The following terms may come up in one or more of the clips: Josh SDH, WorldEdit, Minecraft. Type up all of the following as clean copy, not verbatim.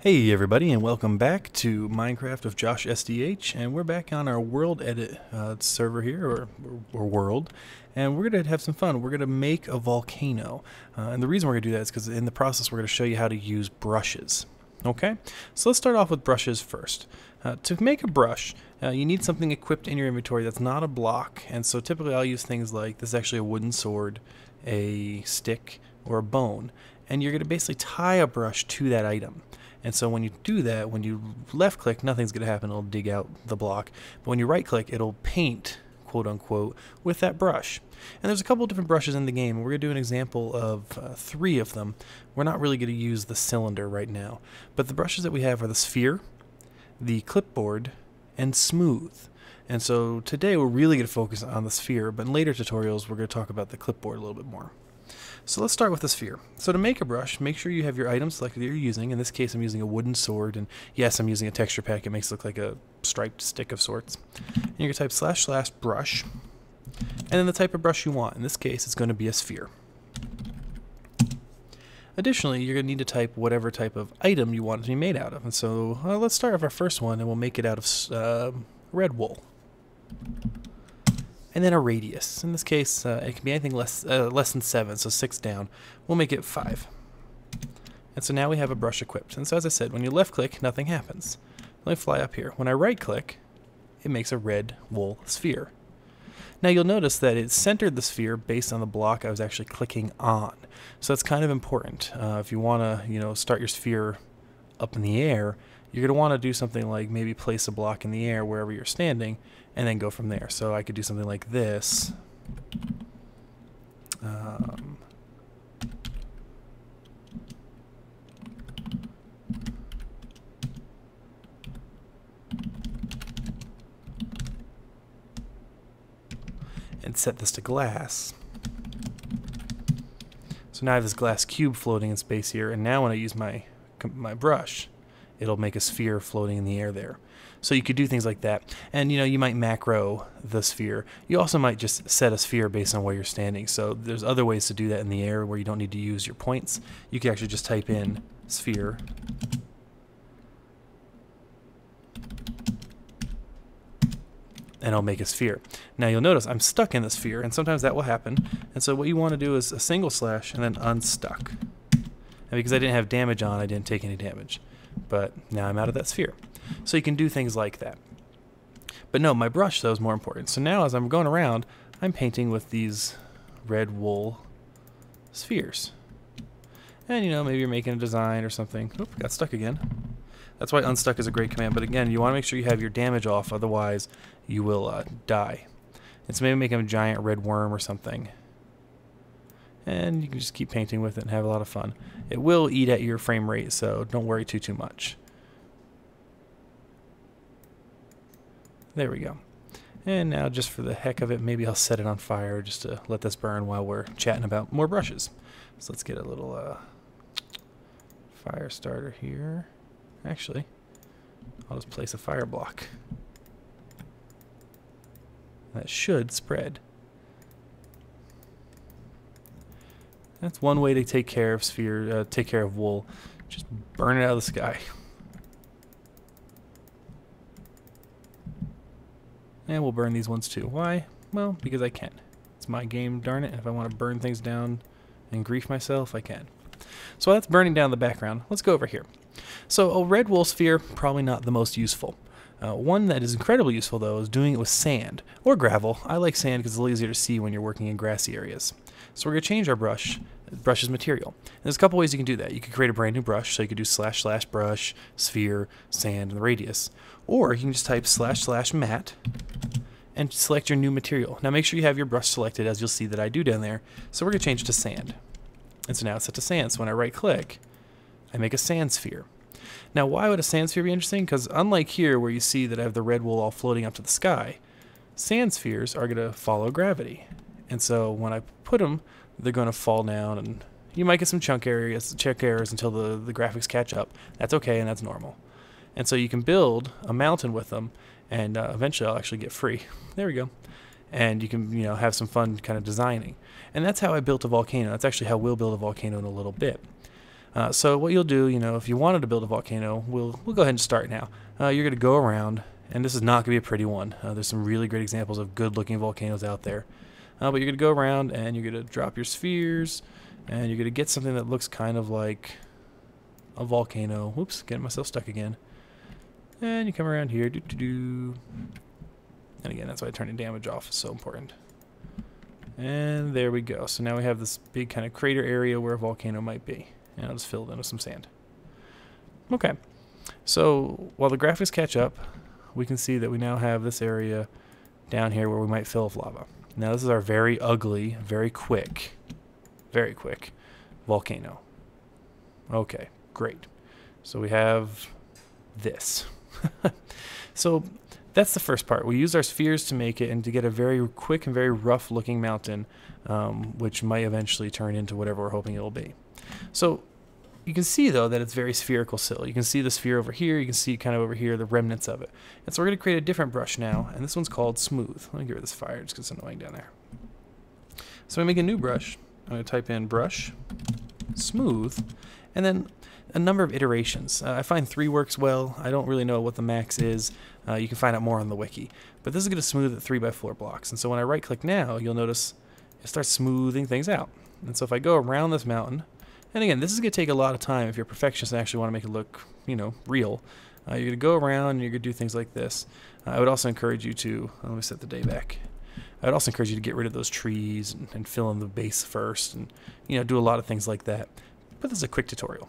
Hey everybody, and welcome back to Minecraft with Josh SDH, and we're back on our world edit server here, or world, and we're going to have some fun. We're going to make a volcano, and the reason we're going to do that is because in the process we're going to show you how to use brushes. Okay, so let's start off with brushes first. To make a brush, you need something equipped in your inventory that's not a block, and so typically I'll use things like, this is actually a wooden sword, a stick, or a bone, and you're going to basically tie a brush to that item. And so when you do that, when you left click, nothing's going to happen, it'll dig out the block. But when you right click, it'll paint, quote unquote, with that brush. And there's a couple different brushes in the game. We're going to do an example of three of them. We're not really going to use the cylinder right now. But the brushes that we have are the sphere, the clipboard, and smooth. And so today we're really going to focus on the sphere, but in later tutorials we're going to talk about the clipboard a little bit more. So let's start with the sphere. So to make a brush, make sure you have your item selected that you're using. In this case, I'm using a wooden sword, and yes, I'm using a texture pack. It makes it look like a striped stick of sorts. And you're going to type // brush, and then the type of brush you want. In this case, it's going to be a sphere. Additionally, you're going to need to type whatever type of item you want it to be made out of. And so let's start with our first one, and we'll make it out of red wool. And then a radius. In this case, it can be anything less than 7, so 6 down. We'll make it 5. And so now we have a brush equipped. And so as I said, when you left click, nothing happens. Let me fly up here. When I right click, it makes a red wool sphere. Now you'll notice that it centered the sphere based on the block I was actually clicking on. So that's kind of important. If you want to, start your sphere up in the air, you're going to want to do something like maybe place a block in the air wherever you're standing and then go from there. So I could do something like this. And set this to glass. So now I have this glass cube floating in space here, and now when I use my brush, it'll make a sphere floating in the air there. So you could do things like that. And you might macro the sphere. You also might just set a sphere based on where you're standing. So there's other ways to do that in the air where you don't need to use your points. You could actually just type in sphere. And I'll make a sphere. Now you'll notice I'm stuck in the sphere, and sometimes that will happen. And so what you want to do is a / and then unstuck. And because I didn't have damage on, I didn't take any damage. But now I'm out of that sphere. So you can do things like that. But no, my brush though is more important. So now as I'm going around, I'm painting with these red wool spheres. And maybe you're making a design or something. Oops, got stuck again. That's why unstuck is a great command, but again, you want to make sure you have your damage off, otherwise you will die. And so maybe make a giant red worm or something. And you can just keep painting with it and have a lot of fun. It will eat at your frame rate, so don't worry too much. There we go. And now just for the heck of it, maybe I'll set it on fire just to let this burn while we're chatting about more brushes. So let's get a little fire starter here. Actually, I'll just place a fire block. That should spread. That's one way to take care of sphere. Take care of wool. Just burn it out of the sky. And we'll burn these ones too. Why? Well, because I can. It's my game, darn it. If I want to burn things down and grief myself, I can. So that's burning down the background. Let's go over here. So a red wool sphere, probably not the most useful. One that is incredibly useful, though, is doing it with sand or gravel. I like sand because it's a little easier to see when you're working in grassy areas. So we're going to change our brush's material. And there's a couple ways you can do that. You could create a brand new brush, so you could do // brush, sphere, sand, and the radius. Or you can just type // matte and select your new material. Now make sure you have your brush selected, as you'll see that I do down there. So we're going to change it to sand. And so now it's set to sand. So when I right-click, I make a sand sphere. Now, why would a sand sphere be interesting? Because unlike here, where you see that I have the red wool all floating up to the sky, sand spheres are going to follow gravity. And so when I put them, they're going to fall down, and you might get some chunk errors until the graphics catch up. That's okay, and that's normal. And so you can build a mountain with them, and eventually I'll actually get free. There we go. And you can, have some fun kind of designing. And that's how I built a volcano. That's actually how we'll build a volcano in a little bit. So what you'll do, if you wanted to build a volcano, we'll go ahead and start now. You're going to go around, and this is not going to be a pretty one. There's some really great examples of good-looking volcanoes out there. But you're going to go around, and you're going to drop your spheres, and you're going to get something that looks kind of like a volcano. Whoops, getting myself stuck again. And you come around here, and again, that's why turning damage off is so important. And there we go. So now we have this big kind of crater area where a volcano might be. And I'll just fill it in with some sand. Okay. So while the graphics catch up, we can see that we now have this area down here where we might fill with lava. Now this is our very ugly, very quick volcano. Okay, great. So we have this. So that's the first part. We use our spheres to make it and to get a very quick and very rough looking mountain, which might eventually turn into whatever we're hoping it will be. So you can see though that it's very spherical still. You can see the sphere over here, you can see kind of over here the remnants of it. And so we're going to create a different brush now, and this one's called Smooth. Let me get rid of this fire just because it's annoying down there. So I make a new brush. I'm going to type in brush, smooth, and then a number of iterations. I find 3 works well. I don't really know what the max is. You can find out more on the wiki. But this is going to smooth at 3x4 blocks. And so when I right click now, you'll notice it starts smoothing things out. And so if I go around this mountain, and again, this is going to take a lot of time if you're a perfectionist and actually want to make it look, real. You're going to go around and you're going to do things like this. I would also encourage you to, let me set the day back. I would also encourage you to get rid of those trees and fill in the base first and, do a lot of things like that. But this is a quick tutorial.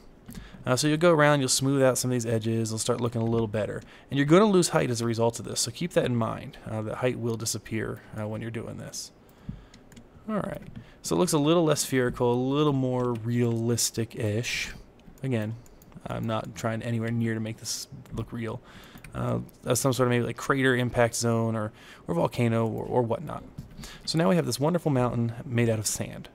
So you'll go around, you'll smooth out some of these edges, they'll start looking a little better. And you're going to lose height as a result of this, so keep that in mind. That height will disappear when you're doing this. Alright, so it looks a little less spherical, a little more realistic-ish. Again, I'm not trying anywhere near to make this look real. Some sort of maybe like crater impact zone or volcano or whatnot. So now we have this wonderful mountain made out of sand.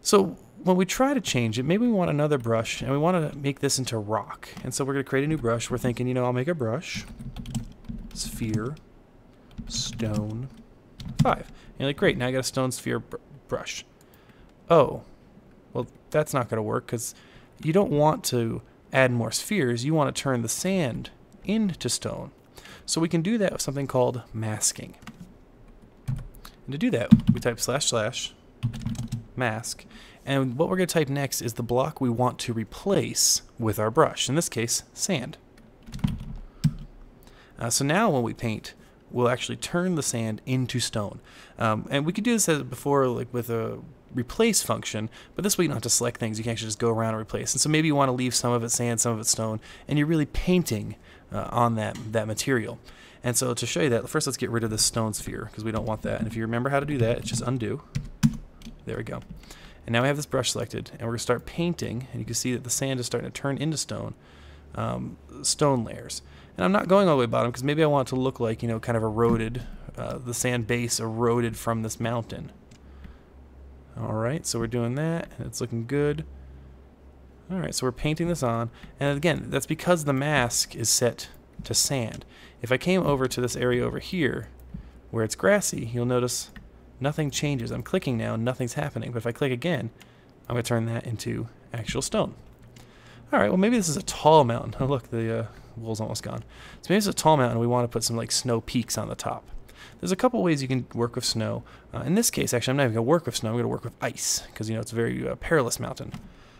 So when we try to change it, maybe we want another brush and we want to make this into rock. And so we're going to create a new brush. We're thinking, I'll make a brush, sphere, stone, 5. And you're like, great, now I got a stone sphere brush. Oh, well, that's not going to work because you don't want to add more spheres. You want to turn the sand into stone. So we can do that with something called masking. And to do that, we type // mask. And what we're going to type next is the block we want to replace with our brush. In this case, sand. So now when we paint, we'll actually turn the sand into stone. And we could do this as before, like with a replace function, but this way you don't have to select things. You can actually just go around and replace. And so maybe you want to leave some of it sand, some of it stone, and you're really painting on that material. And so to show you that, first let's get rid of the stone sphere because we don't want that. And if you remember how to do that, it's just undo. There we go. And now we have this brush selected, and we're going to start painting, and you can see that the sand is starting to turn into stone, stone layers. And I'm not going all the way bottom because maybe I want it to look like, kind of eroded, the sand base eroded from this mountain. Alright, so we're doing that, and it's looking good. Alright, so we're painting this on, and again, that's because the mask is set to sand. If I came over to this area over here, where it's grassy, you'll notice nothing changes. I'm clicking now, nothing's happening, but if I click again, I'm going to turn that into actual stone. Alright, well maybe this is a tall mountain. Oh look, the wool's almost gone. So maybe it's a tall mountain and we want to put some like snow peaks on the top. There's a couple ways you can work with snow. In this case, actually, I'm not even going to work with snow, I'm going to work with ice, because it's a very perilous mountain.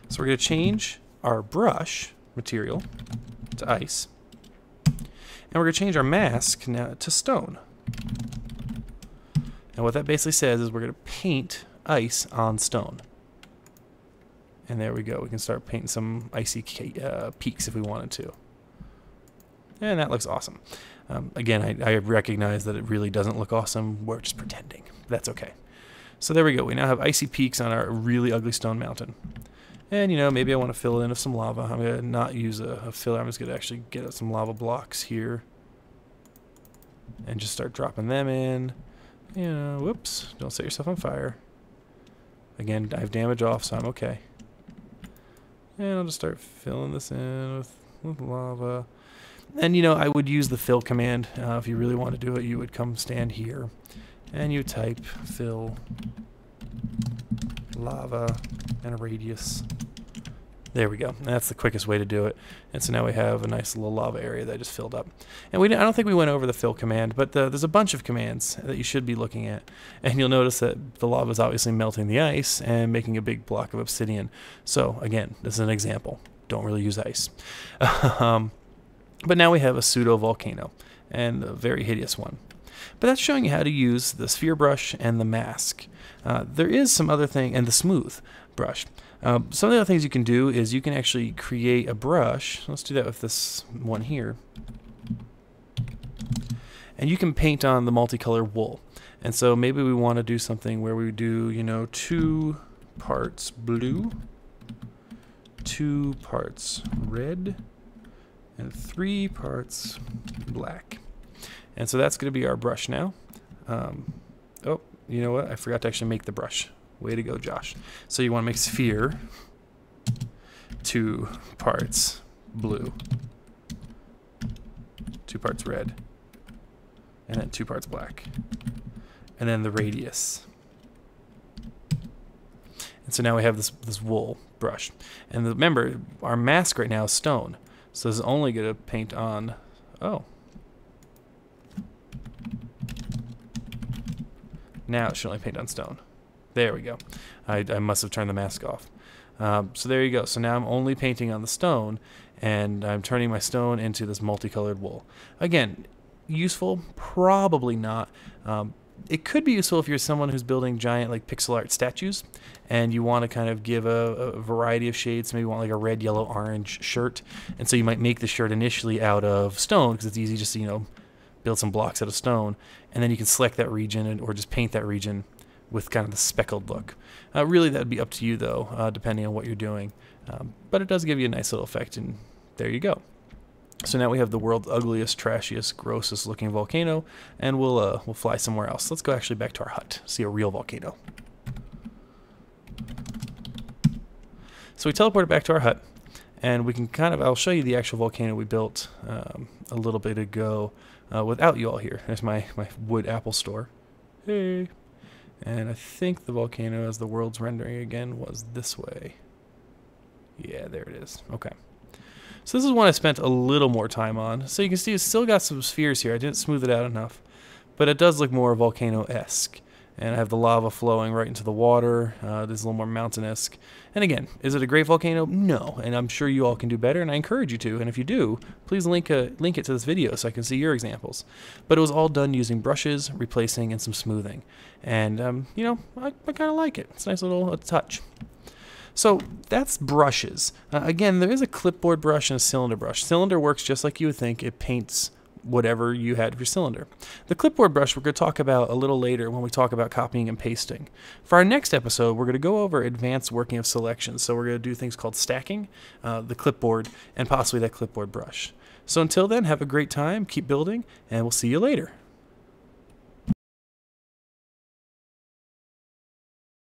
So we're going to change our brush material to ice, and we're going to change our mask now to stone. And what that basically says is we're going to paint ice on stone. And there we go. We can start painting some icy peaks if we wanted to. And that looks awesome. Again, I recognize that it really doesn't look awesome. We're just pretending. That's okay. So there we go. We now have icy peaks on our really ugly stone mountain. And, maybe I want to fill it in with some lava. I'm going to not use a filler. I'm just going to actually get some lava blocks here and just start dropping them in. Whoops, don't set yourself on fire. Again, I have damage off, so I'm okay. And I'll just start filling this in with lava. And I would use the fill command. If you really want to do it, you would come stand here and you type fill lava and a radius. There we go. And that's the quickest way to do it. And so now we have a nice little lava area that I just filled up. And I don't think we went over the fill command, but there's a bunch of commands that you should be looking at. And you'll notice that the lava is obviously melting the ice and making a big block of obsidian. So again, this is an example. Don't really use ice. But now we have a pseudo volcano, and a very hideous one. But that's showing you how to use the sphere brush and the mask. There is some other thing, and the smooth brush. Some of the other things you can do is you can actually create a brush. Let's do that with this one here. And you can paint on the multicolor wool. And so maybe we want to do something where we do, you know, 2 parts blue, 2 parts red, and 3 parts black. And so that's going to be our brush now. Oh, you know what? I forgot to actually make the brush. Way to go, Josh. So you want to make sphere, 2 parts blue, 2 parts red, and then 2 parts black, and then the radius. And so now we have this wool brush. And remember, our mask right now is stone. So this is only going to paint on, oh. Now it should only paint on stone. There we go. I must have turned the mask off. So there you go. So now I'm only painting on the stone, and I'm turning my stone into this multicolored wool. Again, useful? Probably not. It could be useful if you're someone who's building giant like pixel art statues, and you want to kind of give a variety of shades. Maybe you want like a red, yellow, orange shirt, and so you might make the shirt initially out of stone because it's easy just to, you know, build some blocks out of stone, and then you can select that region or just paint that region with kind of the speckled look. Really, that would be up to you, though, depending on what you're doing. But it does give you a nice little effect, and there you go. So now we have the world's ugliest, trashiest, grossest-looking volcano, and we'll fly somewhere else. Let's go actually back to our hut, see a real volcano. So we teleported back to our hut, and we can kind of, I'll show you the actual volcano we built a little bit ago without you all here. There's my wood apple store. Hey. And I think the volcano, as the world's rendering again, was this way. Yeah, there it is. Okay. So this is one I spent a little more time on. So you can see it's still got some spheres here. I didn't smooth it out enough. But it does look more volcano-esque. And I have the lava flowing right into the water. This is a little more mountain-esque. And again, is it a great volcano? No. And I'm sure you all can do better, and I encourage you to. And if you do, please link it to this video so I can see your examples. But it was all done using brushes, replacing, and some smoothing. And, you know, I kind of like it. It's a nice little touch. So that's brushes. Again, there is a clipboard brush and a cylinder brush. Cylinder works just like you would think. It paints whatever you had for your cylinder. The clipboard brush we're going to talk about a little later when we talk about copying and pasting. For our next episode, we're going to go over advanced working of selections. So we're going to do things called stacking, the clipboard, and possibly that clipboard brush. So until then, have a great time, keep building, and we'll see you later.